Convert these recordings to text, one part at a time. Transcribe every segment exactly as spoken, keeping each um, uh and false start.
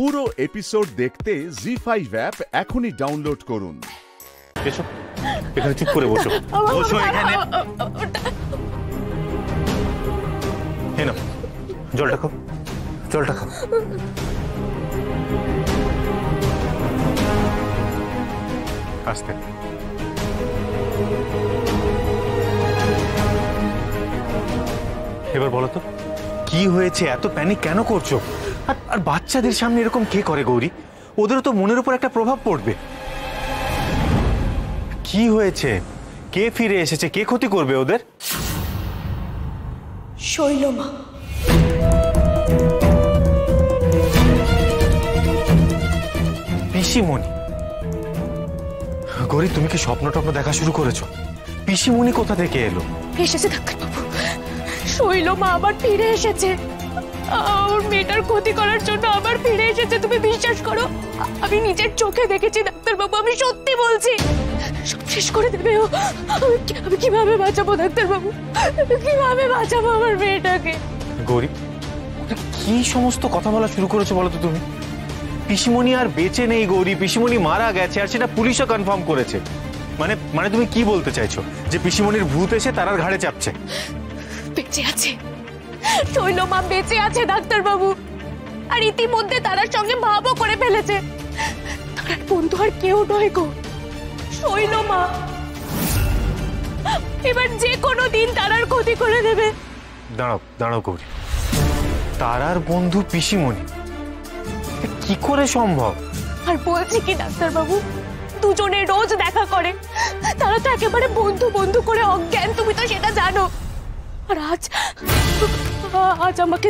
পুরো এপিসোড দেখতে Zee five app এখনই ডাউনলোড করুন। এসো, এখানে চুপ করে বসো। বসো এখানে। এই নাও, জলটা খাও। জলটা খাও। আস্তে। এবার বলো তো কি হয়েছে, এত প্যানিক কেন করছো? আর বাচ্চাদের সামনে এরকম কে করে গৌরী? ওদেরও তো মনের উপর একটা প্রভাব পড়বে। কি হয়েছে, কে ফিরে এসেছে, কে ক্ষতি করবে ওদের? শৈলমা। পিসিমণি। গৌরী, তুমি কি স্বপ্ন টপ্ন দেখা শুরু করেছো? পিসিমণি কোথা থেকে এলো? এসেছে ডাক্তারবাবু, শৈলমা আবার ফিরে এসেছে। ওর মেয়েটার ক্ষতি করার জন্য আবার ফিরে এসেছে। তুমি বিশ্বাস করো, আমি নিজের চোখে দেখেছি ডাক্তারবাবু, আমি সত্যি বলছি। সব শেষ করে দেবে ও। আমি কিভাবে বাঁচাবো ডাক্তারবাবু, কিভাবে বাঁচাবো আমার মেয়েটাকে? গৌরী, কি সমস্ত কথা বলা শুরু করেছো বলো তো তুমি? পিসিমণি আর বেঁচে নেই গৌরী, পিসিমণি মারা গেছে, আর সেটা পুলিশও কনফার্ম করেছে। মানে মানে তুমি কি বলতে চাইছো, যে পিসিমণির ভূত এসে তার ঘাড়ে চাপছে? বেঁচে আছে শৈলমা, বেঁচে আছে ডাক্তারবাবু, আর ইতিমধ্যে তার সঙ্গে ভাবও করে ফেলেছে। তার বন্ধু আর কেউ নয় গো, শৈলমা। এবার যে কোনো দিন তারার ক্ষতি করে দেবে। দাঁড়াও দাঁড়াও গৌরী, তারার বন্ধু পিসিমণি? কি করে সম্ভব? আর বলছি কি ডাক্তারবাবু, দুজনে রোজ দেখা করে, তারা তো একেবারে বন্ধু বন্ধু করে অজ্ঞান, তুমি তো সেটা জানো। আর আজ আজ আমাকে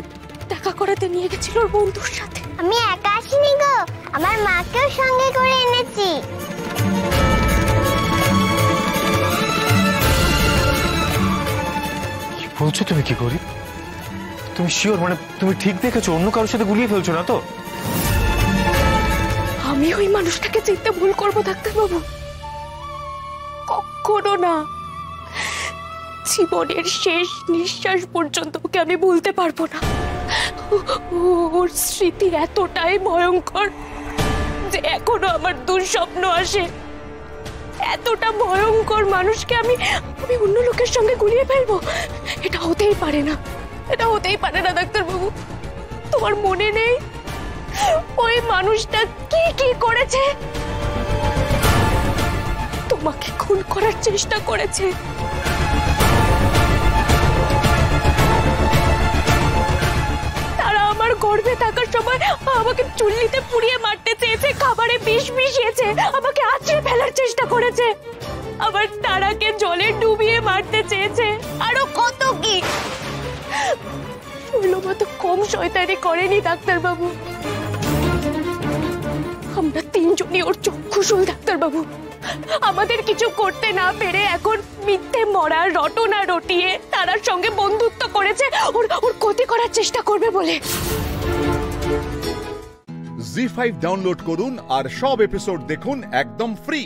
দেখা করাতে নিয়ে গেছিল ওর বন্ধুর সাথে। আমি একা আসিনি গো, আমার মাকেও সঙ্গে করে এনেছি। কি বলছো তুমি? কি করি তুমি শিওর? মানে তুমি ঠিক দেখেছো, অন্য কারোর সাথে গুলিয়ে ফেলছো না তো? আমি ওই মানুষটাকে চিনতে ভুল করবো ডাক্তারবাবু? কখনো না। জীবনের শেষ নিঃশ্বাস পর্যন্ত ওকে আমি ভুলতে পারবো না। ওর স্মৃতি এতটাই ভয়ঙ্কর যে এখনো আমার দুঃস্বপ্ন আসে। এতটা ভয়ঙ্কর মানুষকে আমি আমি অন্য লোকের সঙ্গে গুলিয়ে ফেলবো? এটা হতেই পারে না, এটা হতেই পারে না ডাক্তারবাবু। তোমার মনে নেই ওই মানুষটা কি কি করেছে? তোমাকে খুন করার চেষ্টা করেছে। গর্ভে থাকার সময় আমাকে চুল্লিতে পুড়িয়ে মারতে চেয়েছে, খাবারে বিষ মিশিয়েছে, আমাকে আছড়ে ফেলার চেষ্টা করেছে, আবার তারাকে জলে ডুবিয়ে মারতে চেয়েছে, আরো কত কি। শৈলমা তো কম শয়তানি করেনি ডাক্তারবাবু। আমরা তিনজনই ওর চক্ষুশূল ডাক্তারবাবু। আমাদের কিছু করতে না পেরে এখন মিথ্যে মরা রটনা রটিয়ে তারার সঙ্গে বন্ধুত্ব করেছে, ওর ওর ক্ষতি করার চেষ্টা করবে বলে। জি ফাইভ ডাউনলোড করুন আর সব এপিসোড দেখুন একদম ফ্রি।